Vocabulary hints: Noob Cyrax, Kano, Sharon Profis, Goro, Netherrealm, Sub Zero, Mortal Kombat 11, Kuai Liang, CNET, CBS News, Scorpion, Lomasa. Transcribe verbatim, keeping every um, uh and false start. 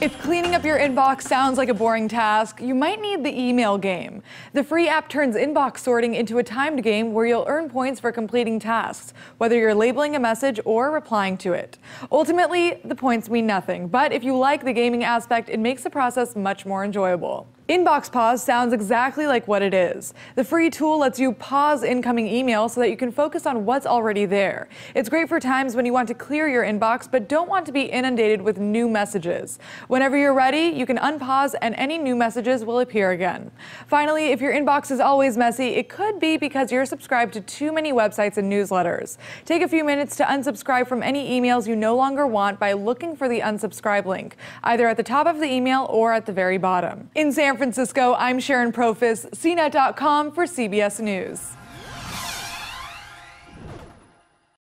If cleaning up your inbox sounds like a boring task, you might need the email game. The free app turns inbox sorting into a timed game where you'll earn points for completing tasks, whether you're labeling a message or replying to it. Ultimately, the points mean nothing, but if you like the gaming aspect, it makes the process much more enjoyable. Inbox pause sounds exactly like what it is. The free tool lets you pause incoming email so that you can focus on what's already there. It's great for times when you want to clear your inbox but don't want to be inundated with new messages. Whenever you're ready, you can unpause and any new messages will appear again. Finally, if your inbox is always messy, it could be because you're subscribed to too many websites and newsletters. Take a few minutes to unsubscribe from any emails you no longer want by looking for the unsubscribe link, either at the top of the email or at the very bottom. In San Francisco, I'm Sharon Profis, C net dot com for C B S News.